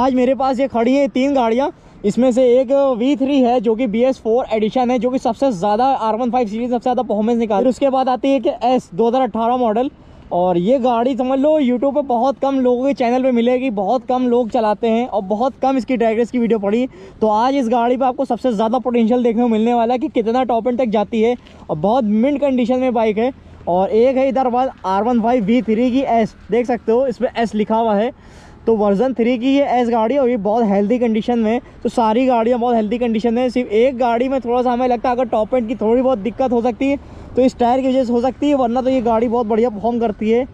आज मेरे पास ये खड़ी है तीन गाड़ियाँ, इसमें से एक V3 है जो कि BS4 एडिशन है, जो कि सबसे ज़्यादा R15 सीरीज सबसे ज़्यादा परफॉर्मेंस निकाल। उसके बाद आती है कि S 2018 मॉडल, और ये गाड़ी समझ लो यूट्यूब पे बहुत कम लोगों के चैनल पे मिलेगी, बहुत कम लोग चलाते हैं और बहुत कम इसकी ड्रैग रेस की वीडियो पड़ी। तो आज इस गाड़ी पे आपको सबसे ज़्यादा पोटेंशियल देखने को मिलने वाला है कि कितना टॉप एंड तक जाती है, और बहुत मिंट कंडीशन में बाइक है। और एक है इधर बाद R15 V3 की S, देख सकते हो इस पर S लिखा हुआ है, तो वर्जन 3 की ये S गाड़ी है और ये बहुत हेल्दी कंडीशन में। तो सारी गाड़ियाँ बहुत हेल्दी कंडीशन में, सिर्फ एक गाड़ी में थोड़ा सा हमें लगता है अगर टॉप एंड की थोड़ी बहुत दिक्कत हो सकती है तो इस टायर की वजह से हो सकती है, वरना तो ये गाड़ी बहुत बढ़िया परफॉर्म करती है।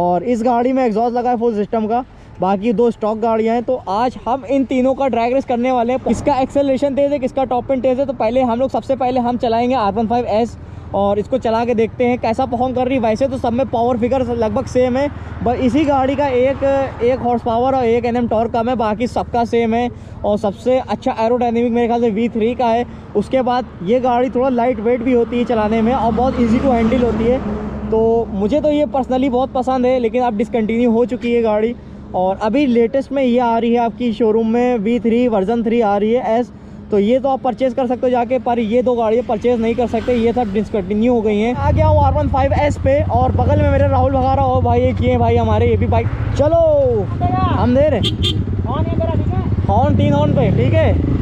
और इस गाड़ी में एग्जॉस्ट लगा है फुल सिस्टम का, बाकी दो स्टॉक गाड़ियाँ हैं। तो आज हम इन तीनों का ड्रैग रेस करने वाले हैं, इसका एक्सेलरेशन तेज है, किसका टॉप एंड तेज है। तो सबसे पहले हम चलाएँगे R15S और इसको चला के देखते हैं कैसा परफॉर्म कर रही है। वैसे तो सब में पावर फिगर लगभग सेम है, बस इसी गाड़ी का एक हॉर्स पावर और 1 Nm टॉर्क कम है, बाकी सबका सेम है। और सबसे अच्छा एरोडायनेमिक मेरे ख्याल से V3 का है। उसके बाद ये गाड़ी थोड़ा लाइट वेट भी होती है चलाने में और बहुत ईजी टू हैंडल होती है, तो मुझे तो ये पर्सनली बहुत पसंद है। लेकिन अब डिसकन्टिन्यू हो चुकी है गाड़ी, और अभी लेटेस्ट में ये आ रही है आपकी शोरूम में V3 वर्जन 3 आ रही है S, तो ये तो आप परचेज़ कर सकते हो जाके, पर ये दो गाड़ियाँ परचेज़ नहीं कर सकते, ये सब डिसकंटिन्यू हो गई हैं। आ गया हूँ R15S पे, और बगल में मेरे राहुल भगा रहा हो भाई, ये किए भाई हमारे ये भी बाइक। चलो हम दे रहे हॉर्न, 3 हॉर्न पे, ठीक है।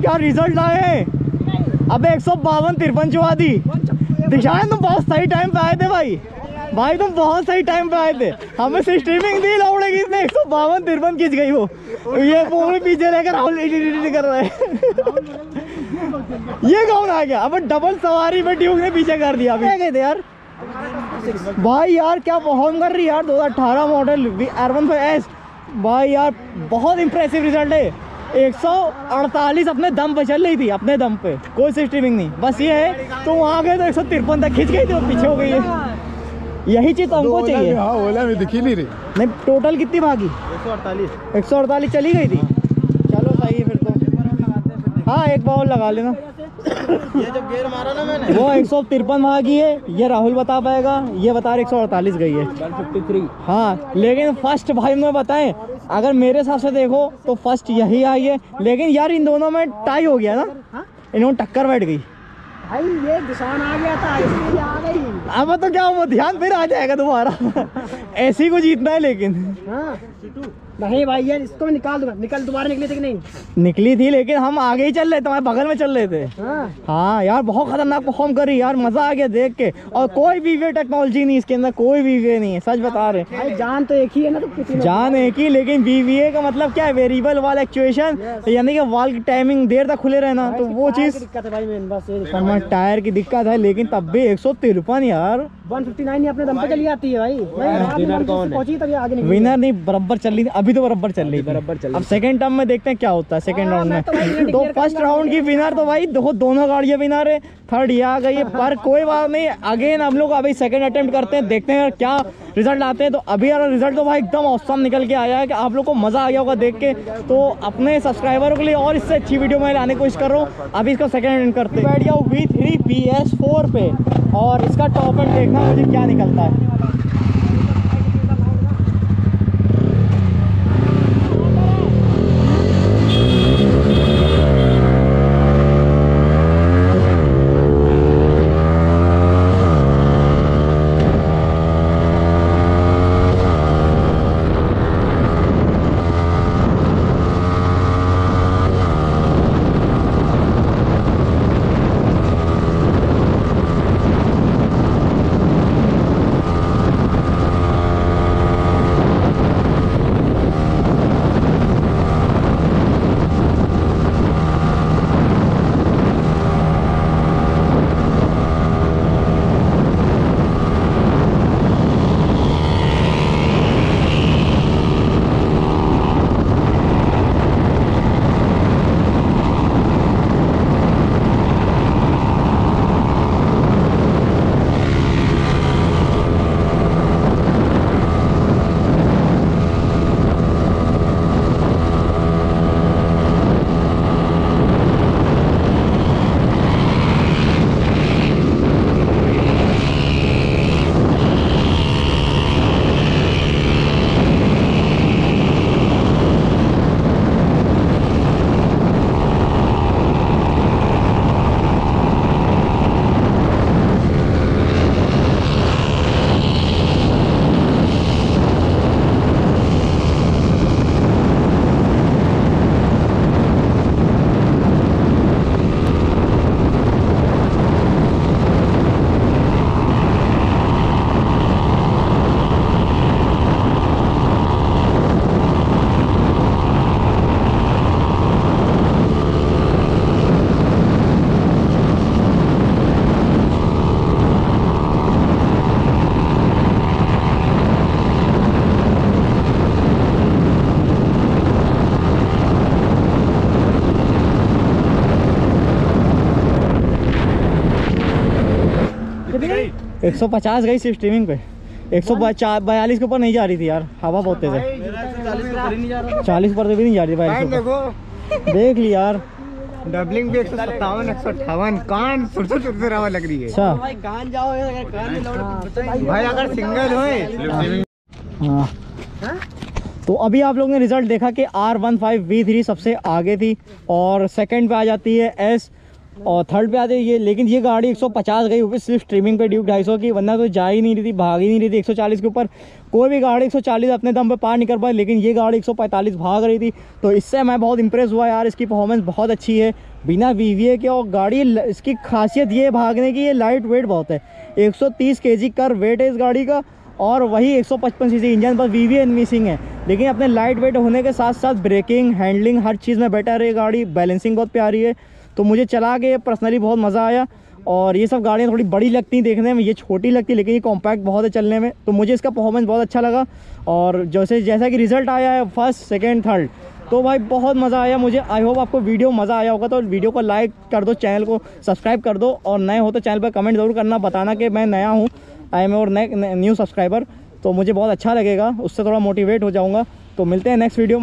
क्या रिजल्ट आए अबे 152-53 चुवा दी दिशाएं। तुम बहुत सही टाइम पे आए थे भाई, तुम बहुत सही टाइम पे आए थे, हमें से स्ट्रीमिंग दी लौड़ेगी। इसने 152-53 खींच गई, वो ये पूरे पीछे लेकर राहुल कर रहा है। ये कौन आ गया अब डबल सवारी में, ड्यूक ने पीछे कर दिया। अभी थे यार भाई, यार क्या परफॉर्म कर रही यार 2018 मॉडल R15S भाई, यार बहुत इंप्रेसिव रिजल्ट है। 148 अपने दम पे चल रही थी, अपने दम पे, कोई स्ट्रीमिंग नहीं, बस ये है। तो वहाँ गए तो 153 तक खींच गई थी और पीछे हो गई है। यही चीज़ तो हमको चाहिए। हाँ, ओला में दिखी नहीं रही। नहीं, टोटल कितनी भागी? 148 चली गई थी। चलो सही है फिर तो। हाँ, एक बाउल लगा लेना। ये जब गेयर मारा ना मैंने, वो 153 भागी है, ये राहुल बता पाएगा, ये बता रहे 148 गई है 153। हाँ, लेकिन फर्स्ट भाई मैं बताएं, अगर मेरे हिसाब से देखो तो फर्स्ट यही आई है। लेकिन यार इन दोनों में टाई हो गया ना, इन्होंने टक्कर बैठ गई। भाई ये निशान आ गया था, इसलिए आ गई। अब तो क्या वो ध्यान फिर आ जाएगा दोबारा। ऐसी को जीतना है लेकिन। हाँ नहीं भाई यार इसको निकाल दूंगा। निकल दोबारा निकली थी कि नहीं? निकली थी लेकिन हम आगे ही चल रहे थे, हमारे बगल में चल रहे थे। हाँ यार बहुत खतरनाक परफॉर्म करी यार, मजा आ गया देख के। और कोई भी वे टेक्नोलॉजी नहीं इसके अंदर, कोई भी वे नहीं है, सच बता रहे हैं। जान तो एक ही है ना, तो जान एक ही, लेकिन बीवीए का मतलब क्या है? वेरिएबल वाल एक्चुएशन, यानी कि वाल की टाइमिंग देर तक खुले रहना, तो वो चीज टायर की दिक्कत है। लेकिन तब भी 153 यार 159 अपने दम पे चली जाती है भाई। विनर नहीं, बराबर चल रही, अभी तो बराबर चल रही, बराबर चल। अब सेकंड टर्म में देखते हैं क्या होता है सेकंड राउंड में। तो फर्स्ट राउंड की विनर तो भाई दोनों गाड़ियां विनर है, थर्ड ये आ गई है, पर कोई बात नहीं। अगेन हम लोग अभी सेकंड अटेम्प्ट करते हैं, देखते हैं क्या रिजल्ट आते हैं। तो अभी यार रिजल्ट तो भाई एकदम औसम निकल के आया है, कि आप लोग को मजा आ गया होगा देख के। तो अपने सब्सक्राइबरों के लिए और इससे अच्छी वीडियो में लाने की कोशिश कर रहा हूँ। अभी इसका सेकंड एंड करते हैं। बैठ गया V3 PS4 पे और इसका टॉप एंड देखना मुझे क्या निकलता है। गई 150 गई सिर्फ स्ट्रीमिंग पे, 142 के ऊपर नहीं जा रही थी यार, हवा बहुत तेज है। 40 पर भी नहीं जा रही भाई, देख ली यार। डबलिंग भी 157 कान सुरसुरावा लग रही है। अच्छा भाई कान जाओ भाई, अगर सिंगल होए। तो अभी आप लोगों ने रिजल्ट देखा कि R15V3 सबसे आगे थी और सेकंड पे आ जाती है S और थर्ड पे आते ये। लेकिन ये गाड़ी 150 गई वो सिर्फ स्ट्रीमिंग पे ड्यूक 250 की, वरना तो जा ही नहीं रही थी, भाग ही नहीं रही थी। 140 के ऊपर कोई भी गाड़ी 140 अपने दम पे पार नहीं कर पाई, लेकिन ये गाड़ी 145 भाग रही थी। तो इससे मैं बहुत इंप्रेस हुआ यार, इसकी परफॉर्मेंस बहुत अच्छी है बिना वीवीए के। और गाड़ी इसकी खासियत ये भागने की, ये लाइट वेट बहुत है, 130 kg का वेट है इस गाड़ी का, और वही 155 cc इंजन पर वीवीए मिसिंग है। लेकिन अपने लाइट वेट होने के साथ साथ ब्रेकिंग, हैंडलिंग, हर चीज़ में बेटर है गाड़ी, बैलेंसिंग बहुत प्यारी है। तो मुझे चला के पर्सनली बहुत मज़ा आया। और ये सब गाड़ियाँ थोड़ी बड़ी लगती हैं देखने में, ये छोटी लगती है, लेकिन ये कॉम्पैक्ट बहुत है चलने में। तो मुझे इसका परफॉर्मेंस बहुत अच्छा लगा। और जैसा कि रिज़ल्ट आया है फर्स्ट, सेकंड, थर्ड, तो भाई बहुत मज़ा आया मुझे। आई होप आपको वीडियो मज़ा आया होगा। तो वीडियो को लाइक कर दो, चैनल को सब्सक्राइब कर दो, और नए हो तो चैनल पर कमेंट ज़रूर करना, बताना कि मैं नया हूँ, आई एम और न्यू सब्सक्राइबर, तो मुझे बहुत अच्छा लगेगा, उससे थोड़ा मोटिवेट हो जाऊँगा। तो मिलते हैं नेक्स्ट वीडियो में।